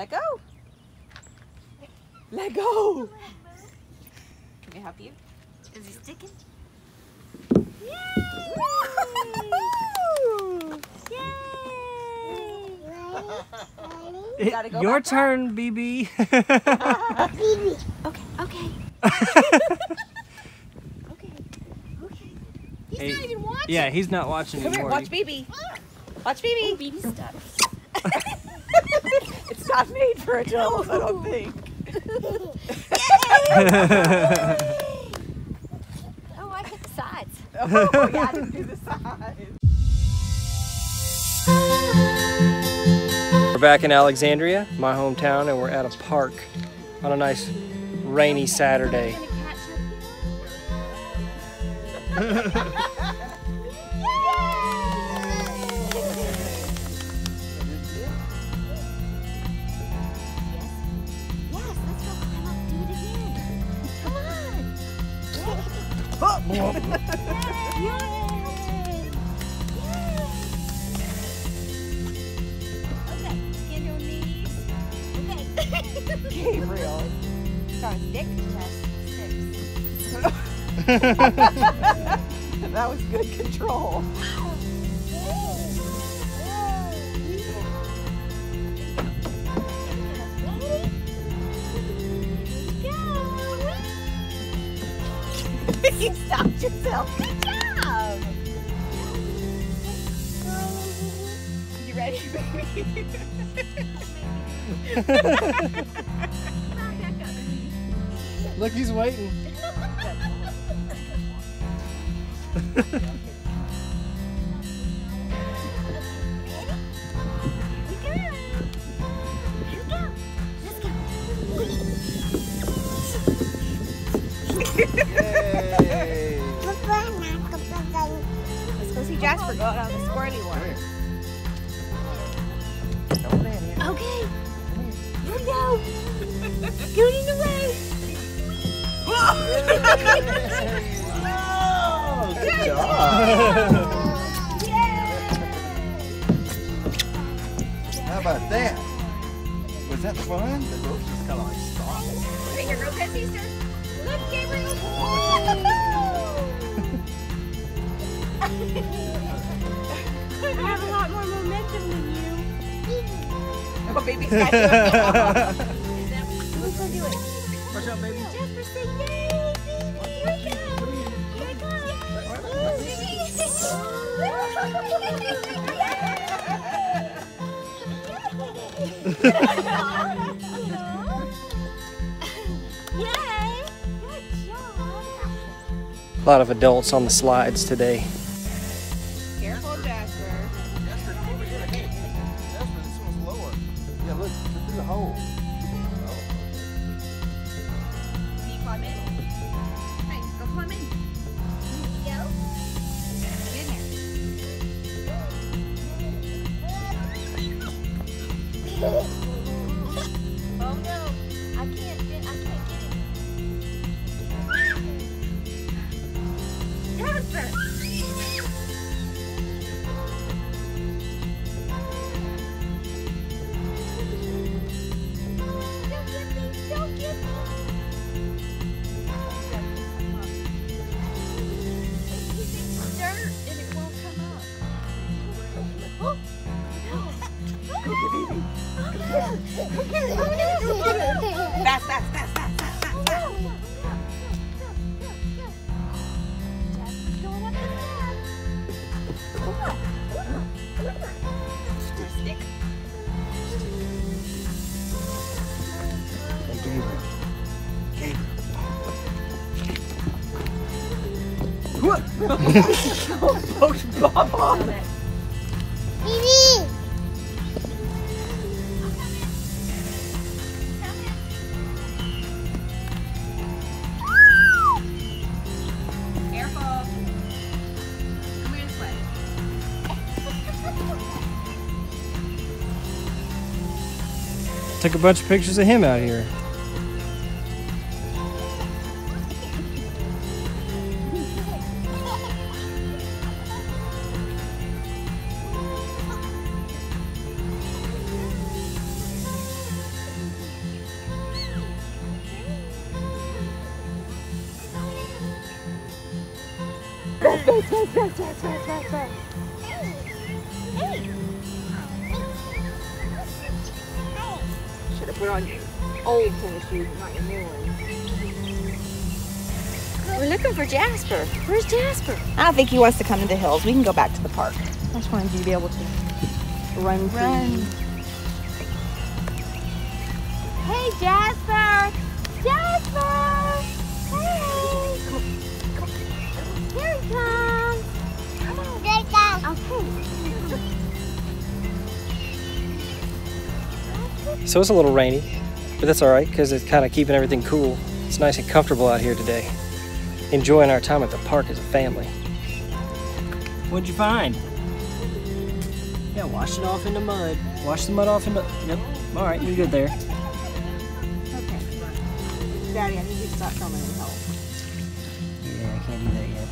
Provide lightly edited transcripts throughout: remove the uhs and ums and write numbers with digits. Let go. Let go. Can we help you? Is he sticking? Yay! Yay! You gotta go. Your turn, BB. BB. Okay. Okay. Okay. Okay. He's not even watching. Yeah, he's not watching anymore. Watch BB. Watch BB. Oh, BB stops. It's not made for adults, I don't think. Oh, I hit the sides. Oh, yeah, I didn't do the sides. We're back in Alexandria, my hometown, and we're at a park on a nice rainy Saturday. Yay! Yay! Yay! Okay, get your knees. Okay. Gabriel. Sorry, stick chest. Six. That was good control. You stopped yourself. Good job. You ready, baby? Look, he's waiting. Jasper got on the squirty one. Okay. Here we go. Get in the way. Whoa! Good job. Yeah. How about that? Was that fun? The rope just kind of like stopped. Bring your girl cut, sister. Look, Gabriel. I have a lot more momentum than you. Oh, baby. Looks like you. Watch out, baby. Jasper, say yay, baby. Here we go. Here we go. Yay. Good job. A lot of adults on the slides today. Baba. Baby. Careful. Come here this way. Took a bunch of pictures of him out here. fast. Should have put on your old tennis shoes, not your new ones. We're looking for Jasper. Where's Jasper? I don't think he wants to come to the hills. We can go back to the park. I just wanted you to be able to run. Hey, Jasper! Jasper! Hey! Here he comes! Come on, there he goes. So it's a little rainy, but that's all right because it's kind of keeping everything cool. It's nice and comfortable out here today. Enjoying our time at the park as a family. What'd you find? Yeah, wash it off in the mud. Wash the mud off in the... Yep. All right, you're good there. Okay. Daddy, I need you to stop filming and help. Yeah, I can't do that yet.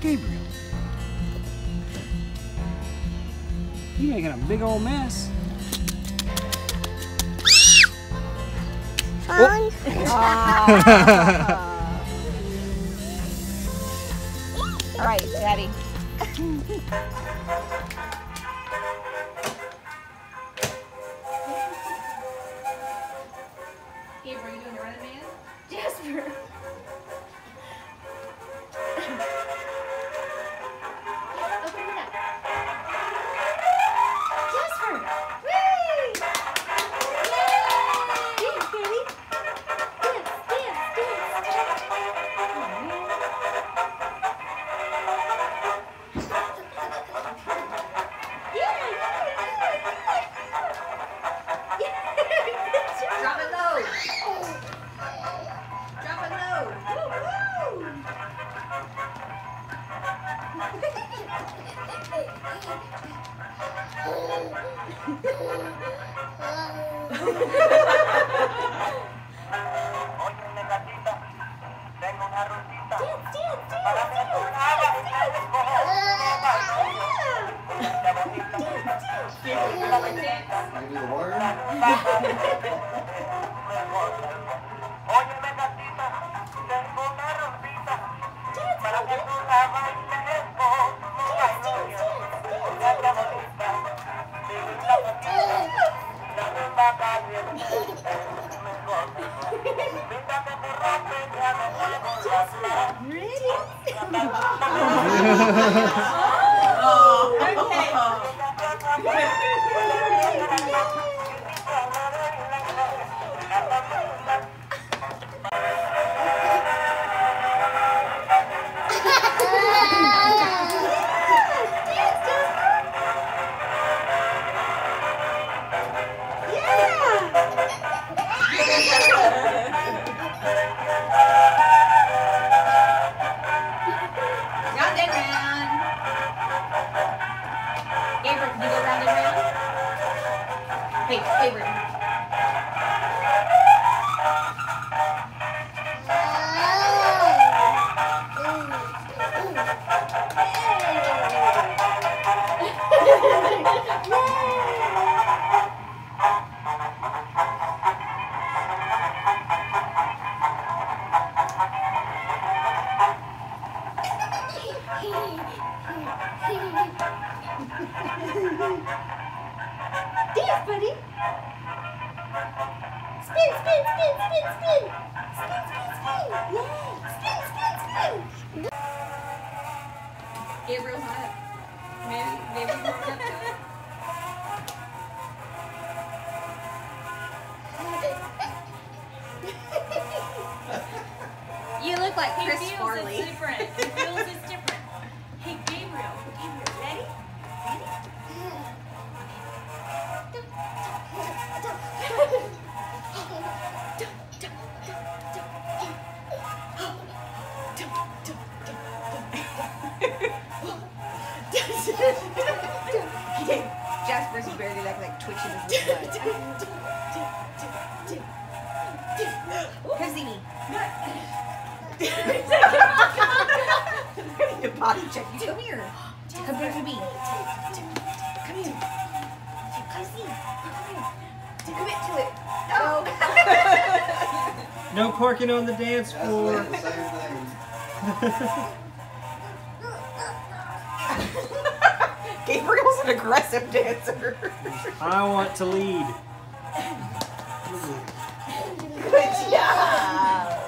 Gabriel. You're making a big old mess. Fun. Oh. All right, Daddy. Gabriel, are you doing the running man? Jasper! Open it up. Jasper! Whee! Yay! Dance, Daddy. Dance. Oh, man. Come here. Commit to it. No. No parking on the dance floor. That's like the same thing. Gabriel's an aggressive dancer. I want to lead. Good job.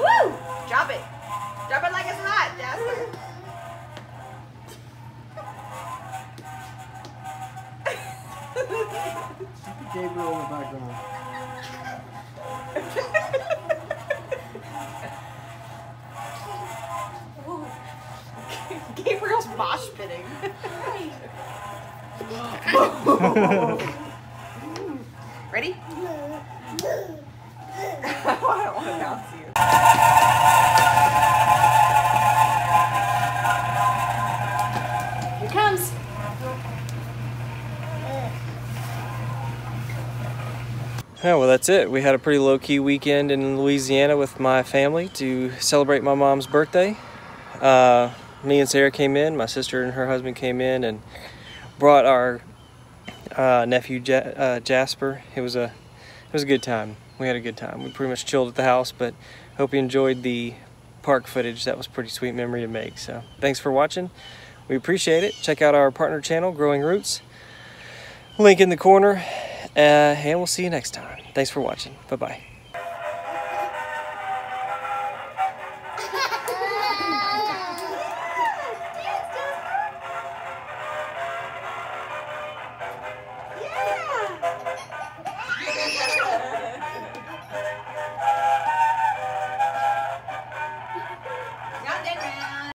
Woo! Drop it. Drop it like it's hot, Jasper. Gabriel in the background. Gabriel's mosh pitting. Ready? I don't want to bounce you. Here it comes. Yeah, well, that's it. We had a pretty low-key weekend in Louisiana with my family to celebrate my mom's birthday. Me and Sarah came in, my sister and her husband came in and brought our nephew Jasper. It was a good time. We had a good time. We pretty much chilled at the house, but hope you enjoyed the park footage. That was a pretty sweet memory to make. So thanks for watching. We appreciate it. Check out our partner channel, Growing Roots. Link in the corner. And we'll see you next time. Thanks for watching. Bye-bye.